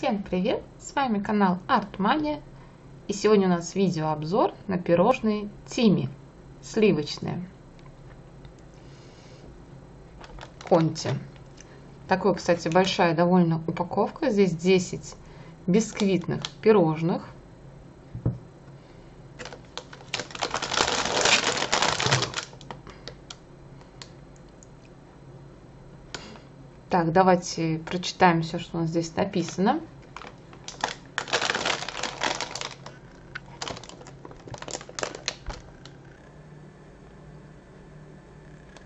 Всем привет! С вами канал Art Manij, и сегодня у нас видеообзор на пирожные Тими сливочные Конти. Такой, кстати, большая довольно упаковка. Здесь 10 бисквитных пирожных. Так, давайте прочитаем все, что у нас здесь написано.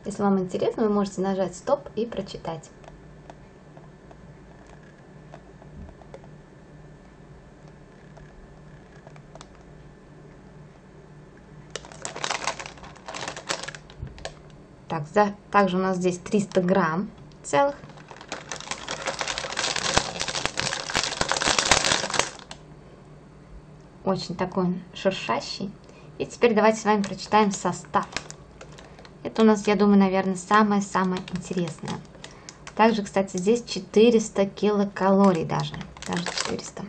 Если вам интересно, вы можете нажать «Стоп» и прочитать. Так, также у нас здесь 300 грамм целых. Очень такой он шуршащий. И теперь давайте с вами прочитаем состав. Это у нас, я думаю, наверное, самое-самое интересное. Также, кстати, здесь 400 килокалорий даже 400.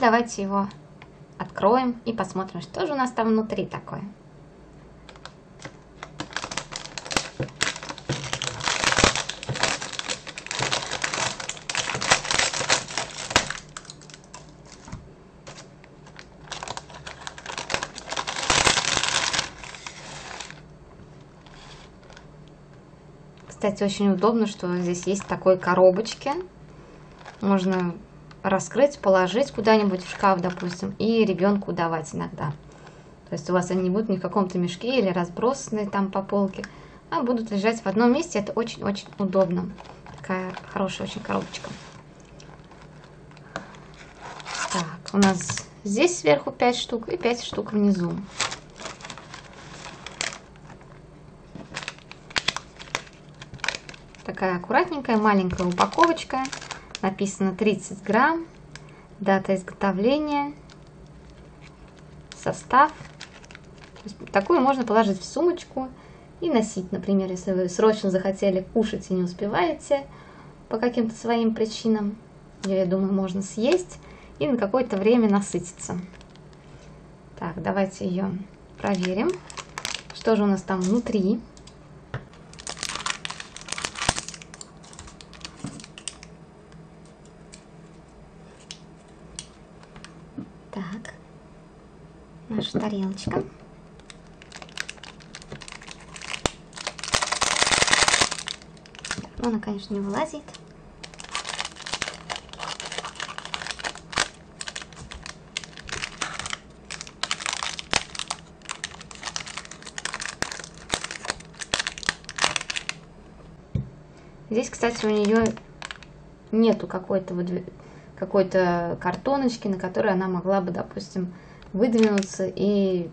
Давайте его откроем и посмотрим, что же у нас там внутри такое. Кстати, очень удобно, что здесь есть такой коробочки. Можно раскрыть, положить куда-нибудь в шкаф, допустим, и ребенку давать иногда. То есть у вас они не будут ни в каком-то мешке или разбросаны там по полке, а будут лежать в одном месте. Это очень-очень удобно. Такая хорошая очень коробочка. Так, у нас здесь сверху 5 штук и 5 штук внизу. Такая аккуратненькая маленькая упаковочка. Написано 30 грамм, дата изготовления, состав. Такую можно положить в сумочку и носить, например, если вы срочно захотели кушать и не успеваете по каким-то своим причинам. Ее, я думаю, можно съесть и на какое-то время насытиться. Так, давайте ее проверим, что же у нас там внутри. Так, наша тарелочка. Но она, конечно, не вылазит. Здесь, кстати, у нее нету какой-то какой-то картоночки, на которой она могла бы, допустим, выдвинуться, и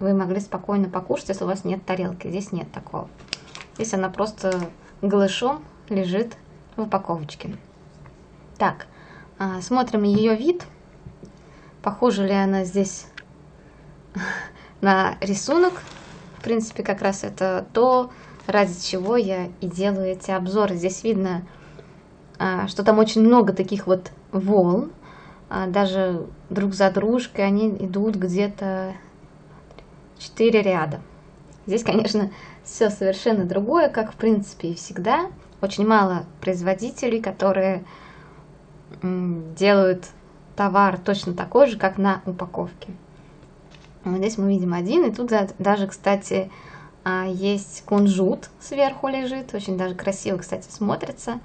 вы могли спокойно покушать, если у вас нет тарелки. Здесь нет такого. Здесь она просто голышом лежит в упаковочке. Так, смотрим ее вид. Похожа ли она здесь на рисунок. В принципе, как раз это то, ради чего я и делаю эти обзоры. Здесь видно, что там очень много таких вот волн, даже друг за дружкой они идут где-то 4 ряда. Здесь, конечно, все совершенно другое, как в принципе и всегда. Очень мало производителей, которые делают товар точно такой же, как на упаковке. Вот здесь мы видим один, и тут даже, кстати, есть кунжут сверху лежит, очень даже красиво, кстати, смотрится.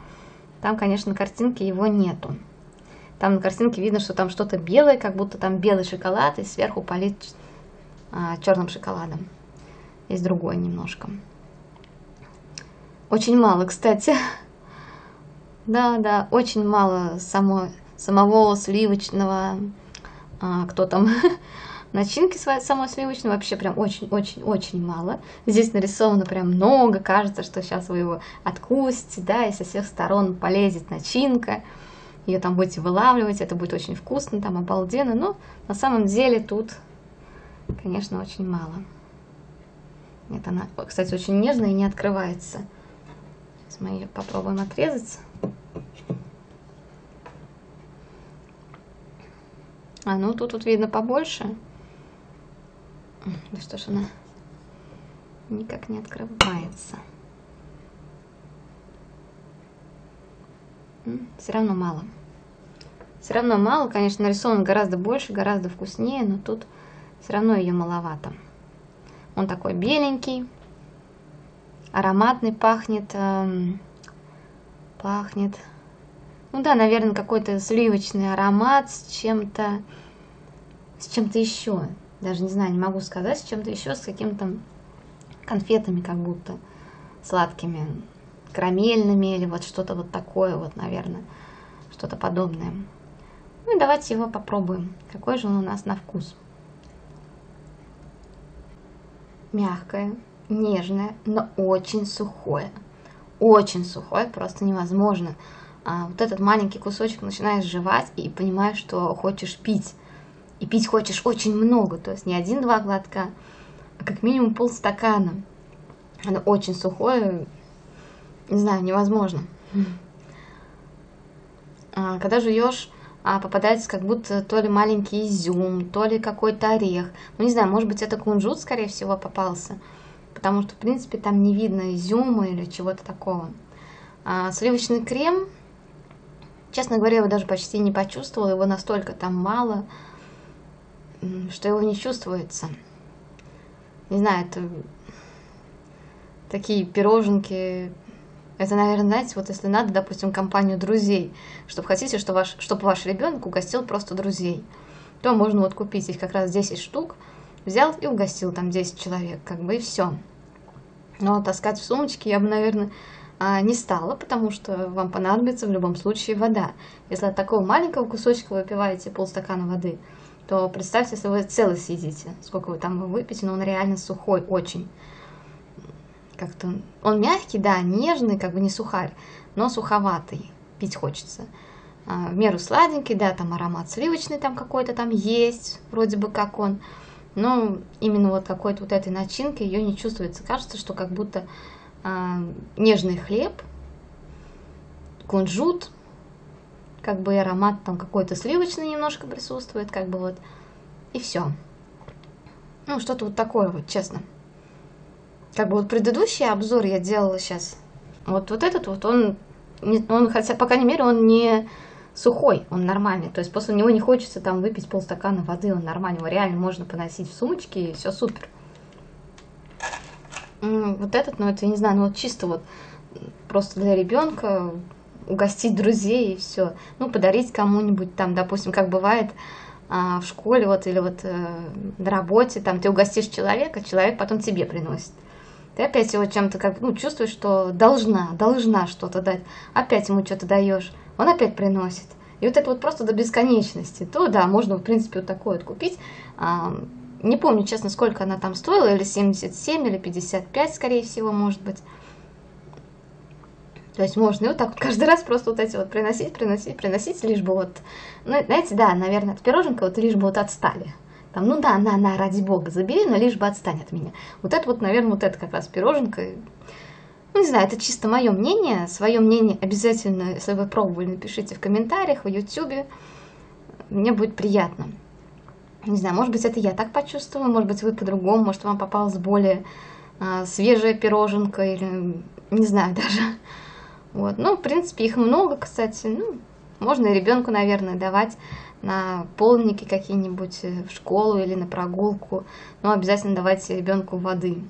Там, конечно, на картинке его нету. Там на картинке видно, что там что-то белое, как будто там белый шоколад, и сверху полит черным шоколадом. Есть другое немножко. Очень мало, кстати. Да, очень мало самого сливочного, кто там, начинки самого сливочного, вообще прям очень-очень-очень мало. Здесь нарисовано прям много, кажется, что сейчас вы его откусите, да, и со всех сторон полезет начинка, ее там будете вылавливать, это будет очень вкусно, там обалденно, но на самом деле тут, конечно, очень мало. Нет, она, кстати, очень нежная и не открывается. Сейчас мы ее попробуем отрезать. А, ну тут вот видно побольше. Да что ж она никак не открывается. Все равно мало. Все равно мало, конечно, нарисован гораздо больше, гораздо вкуснее, но тут все равно ее маловато. Он такой беленький, ароматный, пахнет, ну да, наверное, какой-то сливочный аромат с чем-то еще, даже не знаю, не могу сказать, с чем-то еще, с каким-то конфетами, как будто сладкими, карамельными или вот что-то вот такое, вот, наверное, что-то подобное. Ну и давайте его попробуем, какой же он у нас на вкус. Мягкое, нежное, но очень сухое. Очень сухое, просто невозможно. Вот этот маленький кусочек начинаешь жевать и понимаешь, что хочешь пить. И пить хочешь очень много, то есть не один-два глотка, а как минимум полстакана. Оно очень сухое, не знаю, невозможно. Когда жуешь, попадается как будто то ли маленький изюм, то ли какой-то орех. Ну, не знаю, может быть, это кунжут, скорее всего, попался, потому что, в принципе, там не видно изюма или чего-то такого. Сливочный крем, честно говоря, я его даже почти не почувствовала, его настолько там мало, что его не чувствуется. Не знаю, это такие пироженки... Это, наверное, знаете, вот если надо, допустим, компанию друзей, чтобы хотите, чтобы ваш ребенок угостил просто друзей, то можно вот купить их как раз 10 штук, взял и угостил там 10 человек, как бы и все. Но таскать в сумочке я бы, наверное, не стала, потому что вам понадобится в любом случае вода. Если от такого маленького кусочка вы выпиваете полстакана воды, то представьте, если вы целый съедите, сколько вы там выпьете, но он реально сухой, очень. Как-то он мягкий, да, нежный, как бы не сухарь, но суховатый, пить хочется. В меру сладенький, да, там аромат сливочный там какой-то там есть, вроде бы как он, но именно вот какой-то вот этой начинки ее не чувствуется. Кажется, что как будто нежный хлеб, кунжут, как бы аромат там какой-то сливочный немножко присутствует, как бы вот, и все. Ну, что-то вот такое вот, честно. Как бы вот предыдущий обзор я делала сейчас, вот этот вот, он хотя, по крайней мере, он не сухой, он нормальный, то есть после него не хочется там выпить полстакана воды, он нормальный, его реально можно поносить в сумочке, и все супер. Вот этот, ну это, я не знаю, ну вот чисто вот просто для ребенка, угостить друзей и все, ну подарить кому-нибудь там, допустим, как бывает... в школе вот или вот на работе, там ты угостишь человека, человек потом тебе приносит. Ты опять его чем-то как ну, чувствуешь, что должна что-то дать, опять ему что-то даешь, он опять приносит. И вот это вот просто до бесконечности. То да, можно в принципе вот такое вот купить. Не помню, честно, сколько она там стоила, или 77, или 55, скорее всего, может быть. То есть можно и вот так вот каждый раз просто вот эти вот приносить, лишь бы вот, ну, знаете, да, наверное, от пироженка вот лишь бы вот отстали. Там, ну да, на, ради бога, забери, но лишь бы отстань от меня. Вот это вот, наверное, вот это как раз пироженка. Ну, не знаю, это чисто мое мнение. Свое мнение обязательно, если вы пробовали, напишите в комментариях, в YouTube. Мне будет приятно. Не знаю, может быть, это я так почувствовала, может быть, вы по-другому, может, вам попалась более свежая пироженка или, не знаю, даже... Вот. Ну, в принципе, их много, кстати, ну, можно и ребенку, наверное, давать на полники какие-нибудь в школу или на прогулку, но обязательно давайте ребенку воды.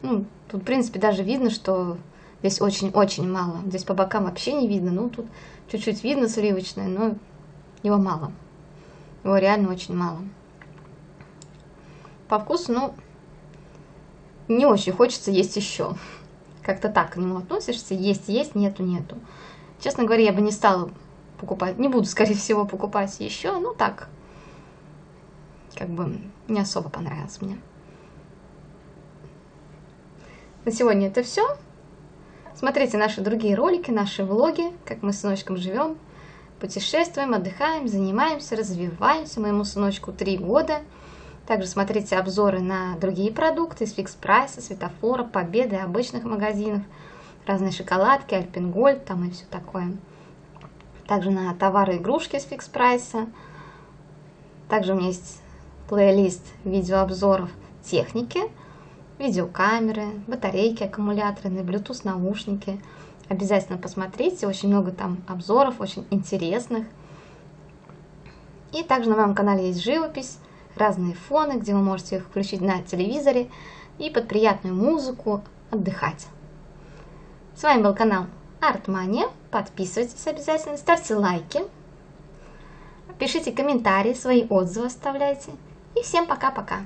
Ну, тут, в принципе, даже видно, что здесь очень-очень мало, здесь по бокам вообще не видно, ну, тут чуть-чуть видно сливочное, но его мало, его реально очень мало. По вкусу, ну, не очень хочется есть еще. как-то так к нему относишься, есть, есть, нету, нету. Честно говоря, я бы не стала покупать, не буду, скорее всего, покупать еще, ну так, как бы не особо понравилось мне. На сегодня это все. Смотрите наши другие ролики, наши влоги, как мы с сыночком живем, путешествуем, отдыхаем, занимаемся, развиваемся. Моему сыночку 3 года. Также смотрите обзоры на другие продукты из Fix Price, Светофора, Победы, обычных магазинов, разные шоколадки, Альпен Гольд, там и все такое. Также на товары игрушки из Fix Price. Также у меня есть плейлист видеообзоров техники, видеокамеры, батарейки, аккумуляторы, на Bluetooth наушники. Обязательно посмотрите, очень много там обзоров, очень интересных. И также на моем канале есть живопись, разные фоны, где вы можете их включить на телевизоре и под приятную музыку отдыхать. С вами был канал Art Manij. Подписывайтесь обязательно, ставьте лайки, пишите комментарии, свои отзывы оставляйте. И всем пока-пока!